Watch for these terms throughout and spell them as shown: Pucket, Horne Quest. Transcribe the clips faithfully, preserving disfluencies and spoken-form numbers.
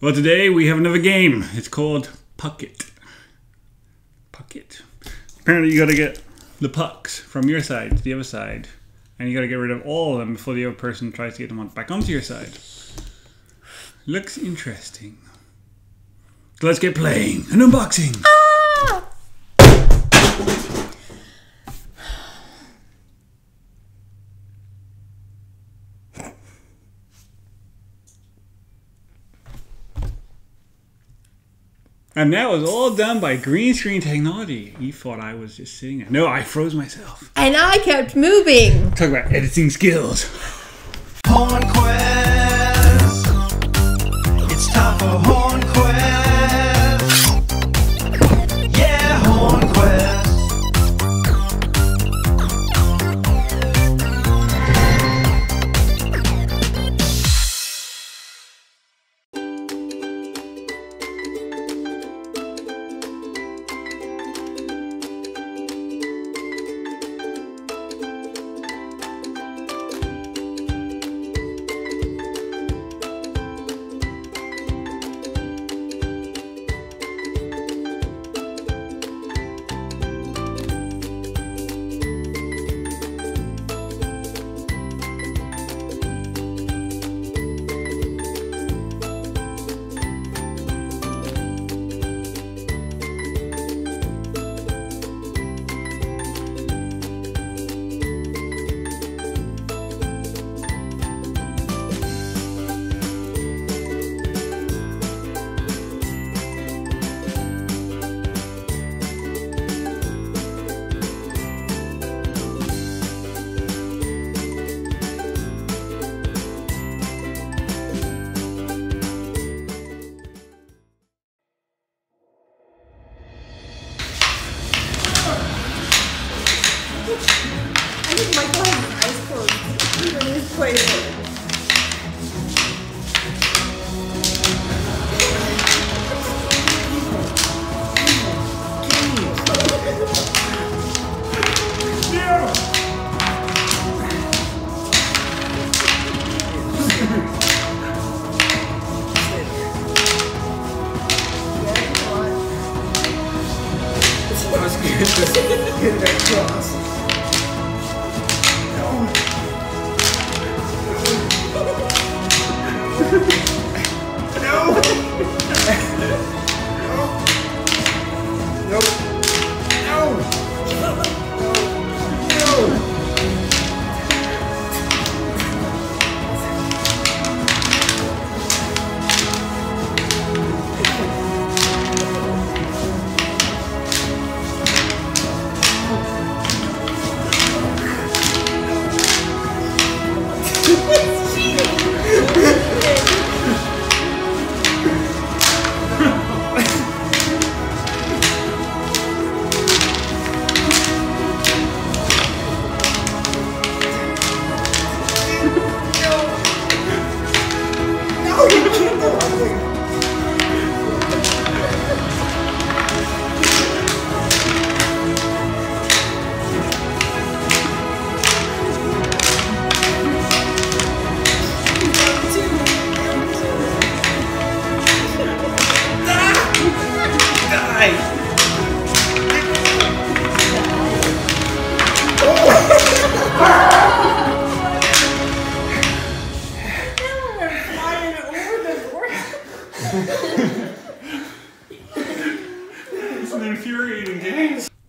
Well, today we have another game. It's called Pucket. Pucket. Apparently you gotta get the pucks from your side to the other side, and you gotta get rid of all of them before the other person tries to get them on back onto your side. Looks interesting. So let's get playing an unboxing. Ah! And that was all done by green screen technology. You thought I was just sitting there. No, I froze myself. And I kept moving. Talk about editing skills. Horn Quest. It's time for Horn Quest. Yeah, Horn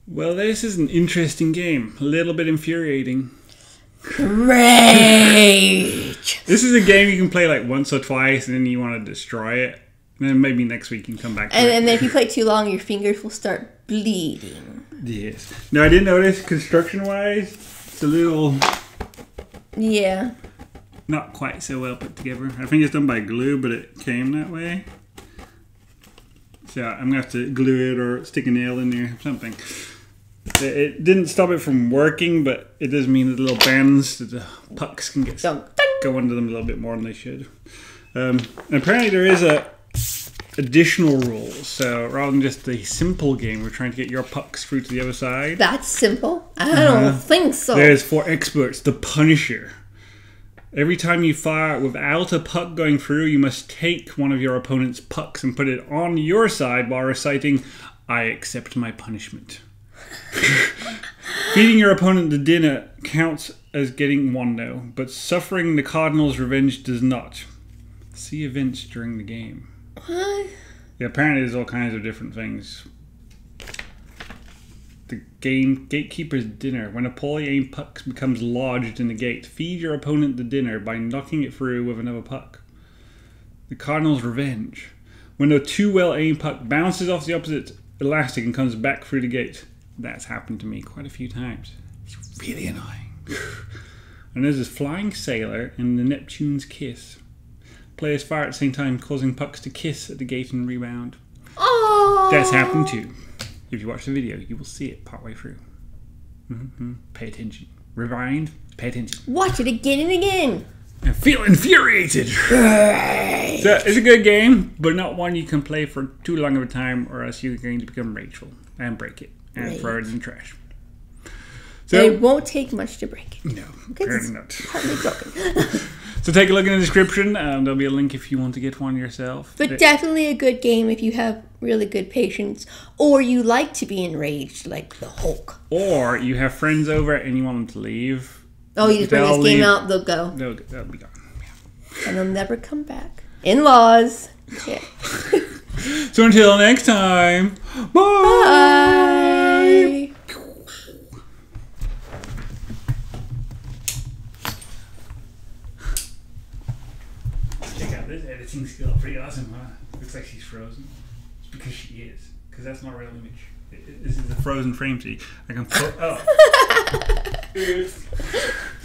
Well, this is an interesting game. A little bit infuriating. Great! This is a game you can play like once or twice and then you want to destroy it. And then maybe next week you can come back to and, it. And then if you play too long, your fingers will start bleeding. Yes. Now, I did notice construction-wise, it's a little... Yeah. Not quite so well put together. I think it's done by glue, but it came that way. So I'm going to have to glue it or stick a nail in there or something. It didn't stop it from working, but it does mean that the little bands, that the pucks can get dunk, dunk. Go under them a little bit more than they should. Um, and apparently there is a additional rule. So rather than just the simple game, we're trying to get your pucks through to the other side. That's simple? I don't uh-huh. think so. There's for experts, the Punisher. Every time you fire without a puck going through, you must take one of your opponent's pucks and put it on your side while reciting, "I accept my punishment." Feeding your opponent the dinner counts as getting one no, but suffering the Cardinal's revenge does not. See events during the game. What? Yeah, apparently there's all kinds of different things. The game Gatekeeper's Dinner. When a poorly aimed puck becomes lodged in the gate, feed your opponent the dinner by knocking it through with another puck. The Cardinal's Revenge. When a too well-aimed puck bounces off the opposite elastic and comes back through the gate. That's happened to me quite a few times. It's really annoying. And there's this Flying Sailor and the Neptune's Kiss. Players fire at the same time, causing pucks to kiss at the gate and rebound. Oh! That's happened too. If you watch the video, you will see it partway through. Mm-hmm. Pay attention. Rewind. Pay attention. Watch it again and again. I feel infuriated. Right. So it's a good game, but not one you can play for too long of a time, or else you're going to become rageful and break it and right. throw it in the trash. So it won't take much to break it. No, apparently not. Partly broken. So take a look in the description. Um, there'll be a link if you want to get one yourself. But it, definitely a good game if you have really good patience, or you like to be enraged like the Hulk. Or you have friends over and you want them to leave. Oh, you just bring this leave. game out, they'll go. They'll, they'll be gone. Yeah. And they'll never come back. In-laws. Yeah. So until next time, bye! Bye! This editing skill, pretty awesome, huh? Looks like she's frozen. It's because she is. Because that's not a real image. It, it, this is a frozen frame, see? I can put up.